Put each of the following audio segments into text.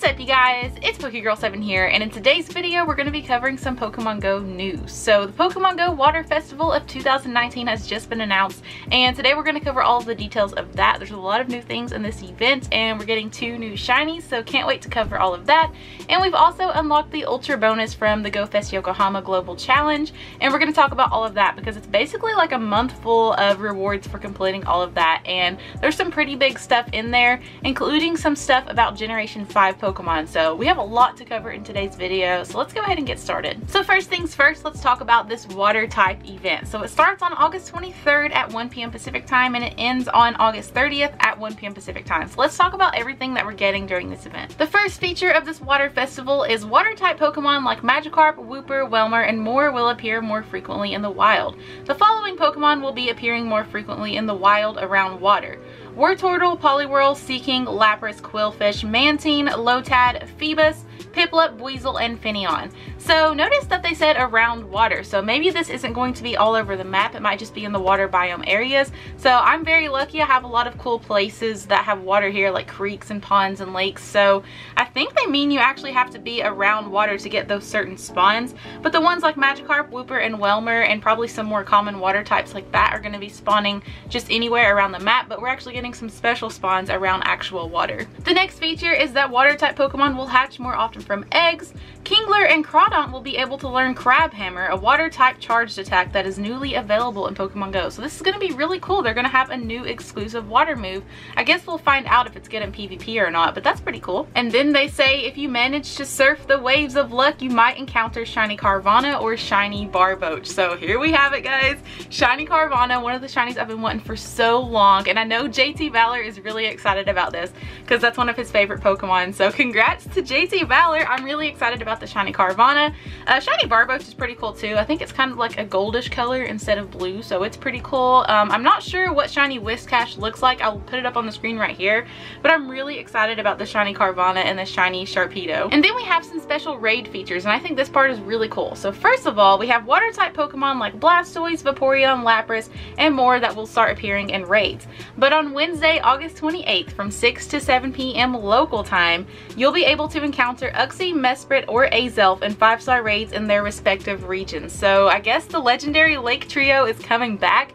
What's up, you guys? It's PokeGirl7 here, and in today's video we're going to be covering some Pokemon Go news. So the Pokemon Go Water Festival of 2019 has just been announced, and today we're going to cover all of the details of that. There's a lot of new things in this event, and we're getting 2 new shinies, so can't wait to cover all of that. And we've also unlocked the Ultra Bonus from the Go Fest Yokohama Global Challenge, and we're going to talk about all of that because it's basically like a month full of rewards for completing all of that, and there's some pretty big stuff in there, including some stuff about Generation 5 Pokemon. So we have a lot to cover in today's video, so let's go ahead and get started. So first things first, let's talk about this water type event. So it starts on August 23rd at 1 p.m. Pacific time, and it ends on August 30th at 1 p.m. Pacific time. So let's talk about everything that we're getting during this event. The first feature of this water festival is water type Pokemon like Magikarp, Wooper, Whelmer, and more will appear more frequently in the wild. The following Pokemon will be appearing more frequently in the wild around water: Wartortle, Poliwhirl, Seaking, Lapras, Quillfish, Mantine, Lotad, Phoebus, Piplup, Buizel, and Finneon. So notice that they said around water, so maybe this isn't going to be all over the map. It might just be in the water biome areas. So I'm very lucky, I have a lot of cool places that have water here, like creeks and ponds and lakes. So I think they mean you actually have to be around water to get those certain spawns, but the ones like Magikarp, Wooper, and Whelmer, and probably some more common water types like that, are going to be spawning just anywhere around the map. But we're actually getting some special spawns around actual water. The next feature is that water type Pokemon will hatch more often from eggs. Kingler and Crawdaunt will be able to learn Crab Hammer, a water type charged attack that is newly available in Pokemon Go. So this is going to be really cool. They're going to have a new exclusive water move. I guess we'll find out if it's good in PvP or not, but that's pretty cool. And then they say if you manage to surf the waves of luck, you might encounter shiny Carvanha or shiny Barboach. So here we have it, guys. Shiny Carvanha, one of the shinies I've been wanting for so long, and I know jt Valor is really excited about this because that's one of his favorite Pokemon. So congrats to jt Valor. I'm really excited about the shiny Carvanha. Shiny Barboach is pretty cool too. I think it's kind of like a goldish color instead of blue, so it's pretty cool. I'm not sure what shiny Whiskash looks like. I'll put it up on the screen right here, but I'm really excited about the shiny Carvanha and the shiny Sharpedo. And then we have some special raid features, and I think this part is really cool. So first of all, we have water type Pokemon like Blastoise, Vaporeon, Lapras, and more that will start appearing in raids. But on Wednesday, August 28th from 6 to 7 p.m. local time, you'll be able to encounter Uxie, Mesprit, or Azelf in 5-star raids in their respective regions. So I guess the legendary Lake Trio is coming back.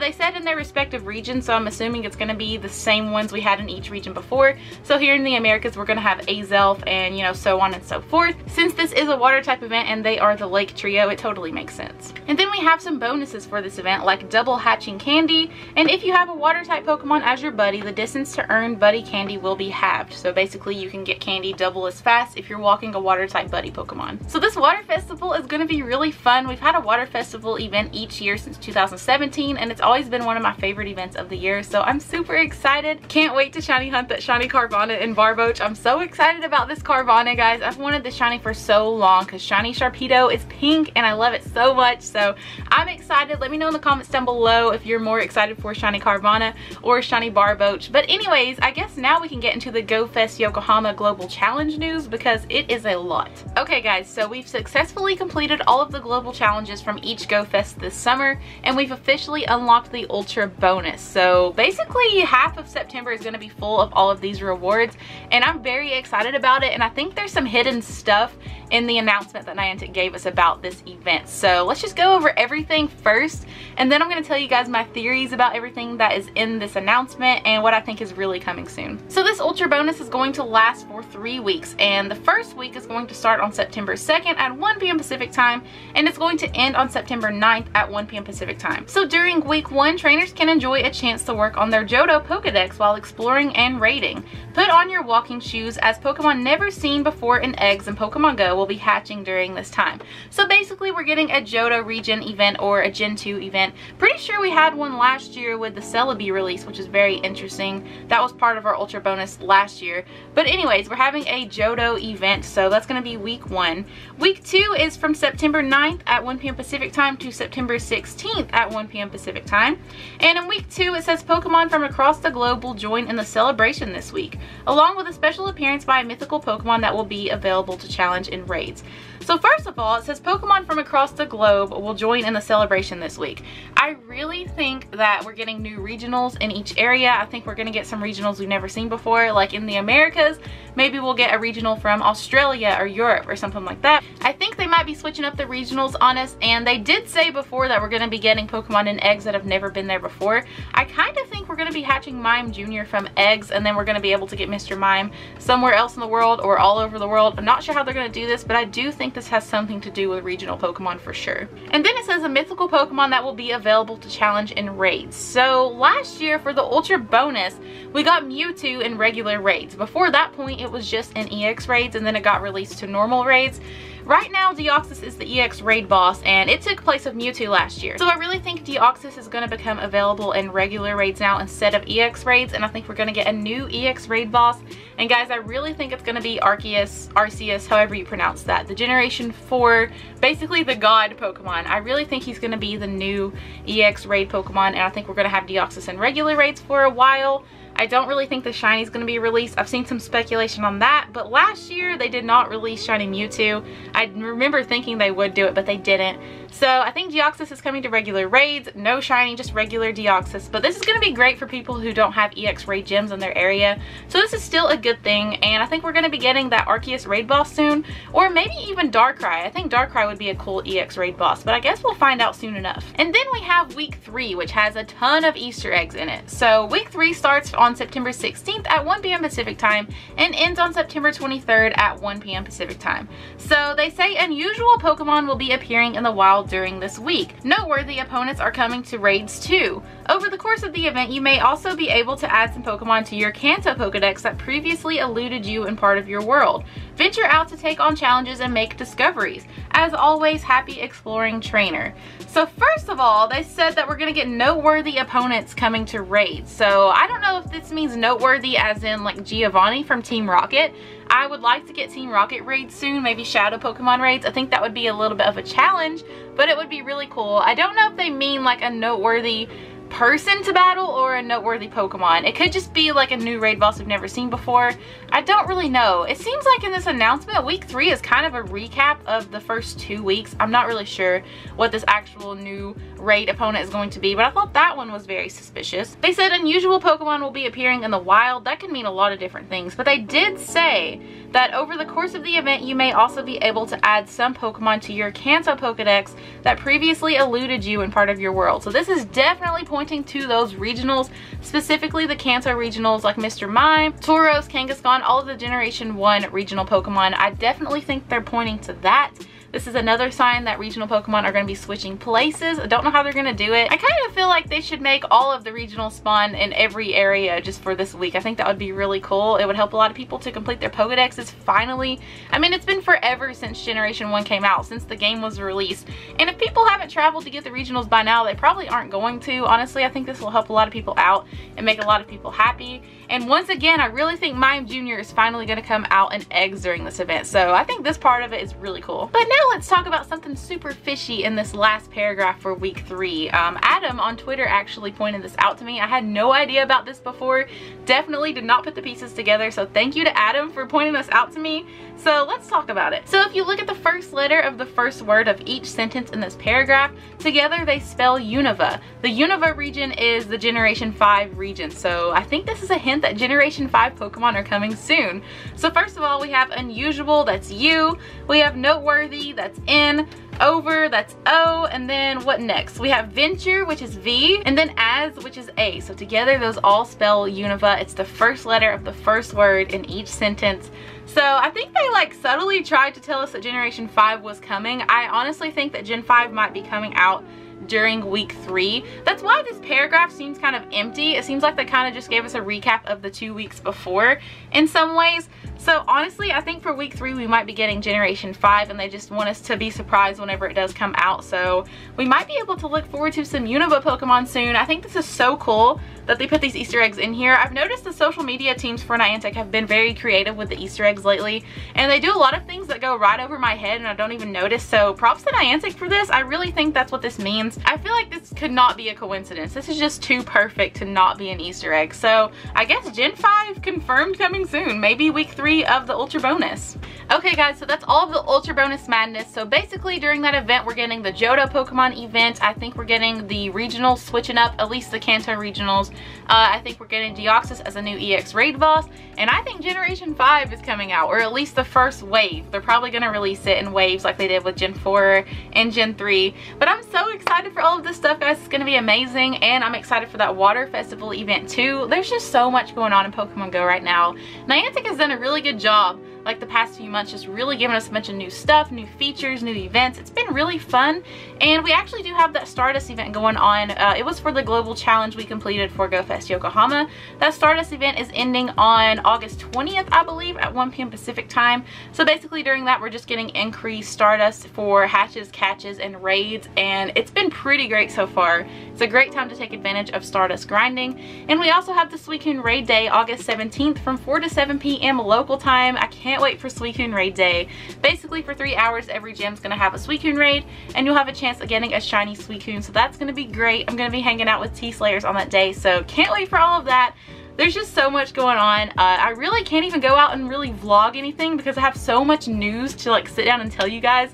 They said in their respective regions, so I'm assuming it's going to be the same ones we had in each region before. So here in the Americas, we're going to have Azelf and, you know, so on and so forth. Since this is a water type event and they are the Lake Trio, it totally makes sense. And then we have some bonuses for this event, like double hatching candy. And if you have a water type Pokemon as your buddy, the distance to earn buddy candy will be halved. So basically you can get candy double as fast if you're walking a water type buddy Pokemon. So this water festival is going to be really fun. We've had a water festival event each year since 2017, and it's always been one of my favorite events of the year, so I'm super excited. Can't wait to shiny hunt that shiny Carvanha and Barboach. I'm so excited about this Carvanha, guys. I've wanted this shiny for so long because shiny Sharpedo is pink and I love it so much, so I'm excited. Let me know in the comments down below if you're more excited for shiny Carvanha or shiny Barboach. But anyways, I guess now we can get into the Go Fest Yokohama Global Challenge news because it is a lot. Okay guys, so we've successfully completed all of the global challenges from each Go Fest this summer, and we've officially unlocked the Ultra Bonus. So basically half of September is going to be full of all of these rewards, and I'm very excited about it, and I think there's some hidden stuff in the announcement that Niantic gave us about this event. So let's just go over everything first, and then I'm going to tell you guys my theories about everything that is in this announcement and what I think is really coming soon. So this Ultra Bonus is going to last for 3 weeks, and the first week is going to start on September 2nd at 1 p.m. Pacific time, and it's going to end on September 9th at 1 p.m. Pacific time. So during Week 1, trainers can enjoy a chance to work on their Johto Pokedex while exploring and raiding. Put on your walking shoes, as Pokemon never seen before in eggs and Pokemon Go will be hatching during this time. So basically we're getting a Johto region event or a Gen 2 event. Pretty sure we had one last year with the Celebi release, which is very interesting. That was part of our Ultra Bonus last year. But anyways, we're having a Johto event, so that's going to be Week 1. Week 2 is from September 9th at 1 p.m. Pacific time to September 16th at 1 p.m. Pacific perfect time. And in week 2, it says Pokemon from across the globe will join in the celebration this week, along with a special appearance by a mythical Pokemon that will be available to challenge in raids. So first of all, it says Pokemon from across the globe will join in the celebration this week. I really think that we're getting new regionals in each area. I think we're going to get some regionals we've never seen before, like in the Americas. Maybe we'll get a regional from Australia or Europe or something like that. I think they might be switching up the regionals on us, and they did say before that we're going to be getting Pokemon in eggs that have never been there before. I kind of think we're going to be hatching Mime Jr. from eggs, and then we're going to be able to get Mr. Mime somewhere else in the world or all over the world. I'm not sure how they're going to do this, but I do think this has something to do with regional Pokemon for sure. And then it says a mythical Pokemon that will be available to challenge in raids. So last year for the Ultra Bonus, we got Mewtwo in regular raids. Before that point, it was just in EX raids, and then it got released to normal raids. Right now, Deoxys is the EX raid boss, and it took place of Mewtwo last year. So I really think Deoxys is going to become available in regular raids now instead of EX raids, and I think we're going to get a new EX raid boss. And guys, I really think it's going to be Arceus, however you pronounce that, the Generation 4, basically the God Pokemon. I really think he's going to be the new EX raid Pokemon, and I think we're going to have Deoxys in regular raids for a while. I don't really think the shiny is going to be released. I've seen some speculation on that, but last year they did not release shiny Mewtwo. I remember thinking they would do it, but they didn't. So I think Deoxys is coming to regular raids. No shiny, just regular Deoxys. But this is going to be great for people who don't have EX raid gems in their area. So this is still a good thing, and I think we're going to be getting that Arceus raid boss soon, or maybe even Darkrai. I think Darkrai would be a cool EX raid boss, but I guess we'll find out soon enough. And then we have week 3, which has a ton of Easter eggs in it. So week 3 starts on September 16th at 1 p.m. Pacific time and ends on September 23rd at 1 p.m. Pacific time. So they say unusual Pokemon will be appearing in the wild during this week. Noteworthy opponents are coming to raids too. Over the course of the event, you may also be able to add some Pokemon to your Kanto Pokedex that previously eluded you in part of your world. Venture out to take on challenges and make discoveries. As always, happy exploring, trainer. So first of all, they said that we're going to get noteworthy opponents coming to raids. So I don't know if this means noteworthy as in like Giovanni from Team Rocket. I would like to get Team Rocket raids soon, maybe Shadow Pokemon raids. I think that would be a little bit of a challenge, but it would be really cool. I don't know if they mean like a noteworthy person to battle or a noteworthy Pokemon. It could just be like a new raid boss we've never seen before. I don't really know. It seems like in this announcement, week 3 is kind of a recap of the first 2 weeks. I'm not really sure what this actual new raid opponent is going to be, but I thought that one was very suspicious. They said unusual Pokemon will be appearing in the wild. That could mean a lot of different things, but they did say that over the course of the event, you may also be able to add some Pokemon to your Kanto Pokedex that previously eluded you in part of your world. So this is definitely pointing to those regionals, specifically the Kanto regionals like Mr. Mime, Tauros, Kangaskhan, all of the Generation 1 regional Pokemon. I definitely think they're pointing to that. This is another sign that regional Pokemon are going to be switching places. I don't know how they're going to do it. I kind of feel like they should make all of the regional spawn in every area just for this week. I think that would be really cool. It would help a lot of people to complete their Pokedexes finally. I mean, it's been forever since Generation 1 came out, since the game was released. And if people haven't traveled to get the regionals by now, they probably aren't going to. Honestly, I think this will help a lot of people out and make a lot of people happy. And once again, I really think Mime Jr. is finally going to come out in eggs during this event. So I think this part of it is really cool. But now let's talk about something super fishy in this last paragraph for week 3. Adam on Twitter actually pointed this out to me. I had no idea about this before. Definitely did not put the pieces together. So thank you to Adam for pointing this out to me. So let's talk about it. So if you look at the first letter of the first word of each sentence in this paragraph, together they spell Unova. The Unova region is the Generation 5 region. So I think this is a hint that Generation 5 Pokemon are coming soon. So first of all, we have unusual, that's U. We have noteworthy, that's N. Over, that's O. And then what next? We have venture, which is V, and then as, which is A. So together those all spell Unova. It's the first letter of the first word in each sentence. So I think they like subtly tried to tell us that Generation 5 was coming. I honestly think that Gen 5 might be coming out during week 3. That's why this paragraph seems kind of empty. It seems like they kind of just gave us a recap of the 2 weeks before in some ways. So honestly, I think for week 3 we might be getting Generation 5 and they just want us to be surprised whenever it does come out. So we might be able to look forward to some Unova Pokemon soon. I think this is so cool that they put these Easter eggs in here. I've noticed the social media teams for Niantic have been very creative with the Easter eggs lately, and they do a lot of things that go right over my head and I don't even notice. So props to Niantic for this. I really think that's what this means. I feel like this could not be a coincidence. This is just too perfect to not be an Easter egg. So I guess Gen 5 confirmed coming soon. Maybe week 3 of the Ultra Bonus. Okay guys, so that's all of the Ultra Bonus madness. So basically during that event we're getting the Johto Pokemon event. I think we're getting the regionals switching up, at least the Kanto regionals. I think we're getting Deoxys as a new EX Raid boss, and I think Generation 5 is coming out, or at least the first wave. They're probably going to release it in waves like they did with Gen 4 and Gen 3. But I'm so excited for all of this stuff, guys. It's going to be amazing, and I'm excited for that Water Festival event too. There's just so much going on in Pokemon Go right now. Niantic has done a really good job like the past few months, just really giving us a bunch of new stuff, new features, new events. It's been really fun, and we actually do have that Stardust event going on. It was for the global challenge we completed for Go Fest Yokohama. That Stardust event is ending on August 20th, I believe, at 1 p.m. Pacific time. So basically during that we're just getting increased Stardust for hatches, catches, and raids, and it's been pretty great so far. It's a great time to take advantage of Stardust grinding. And we also have the Suicune Raid Day, August 17th from 4 to 7 p.m. local time. I can't wait for Suicune Raid Day. Basically for 3 hours every gym is going to have a Suicune raid, and you'll have a chance of getting a shiny Suicune, so that's going to be great. I'm going to be hanging out with T-Slayers on that day, so can't wait for all of that. There's just so much going on. I really can't even go out and really vlog anything because I have so much news to like sit down and tell you guys.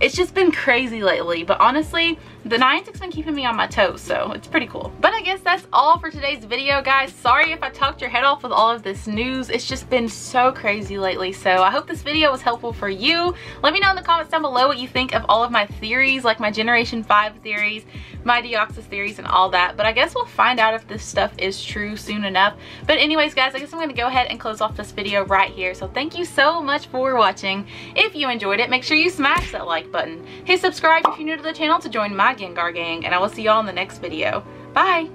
It's just been crazy lately, but honestly, the Niantic's been keeping me on my toes, so it's pretty cool. But I guess that's all for today's video, guys. Sorry if I talked your head off with all of this news. It's just been so crazy lately, so I hope this video was helpful for you. Let me know in the comments down below what you think of all of my theories, like my Generation 5 theories, my Deoxys theories, and all that. But I guess we'll find out if this stuff is true soon enough. But anyways, guys, I guess I'm going to go ahead and close off this video right here. So thank you so much for watching. If you enjoyed it, make sure you smash that like button. Hit subscribe if you're new to the channel to join my Gengar gang, and I will see y'all in the next video. Bye!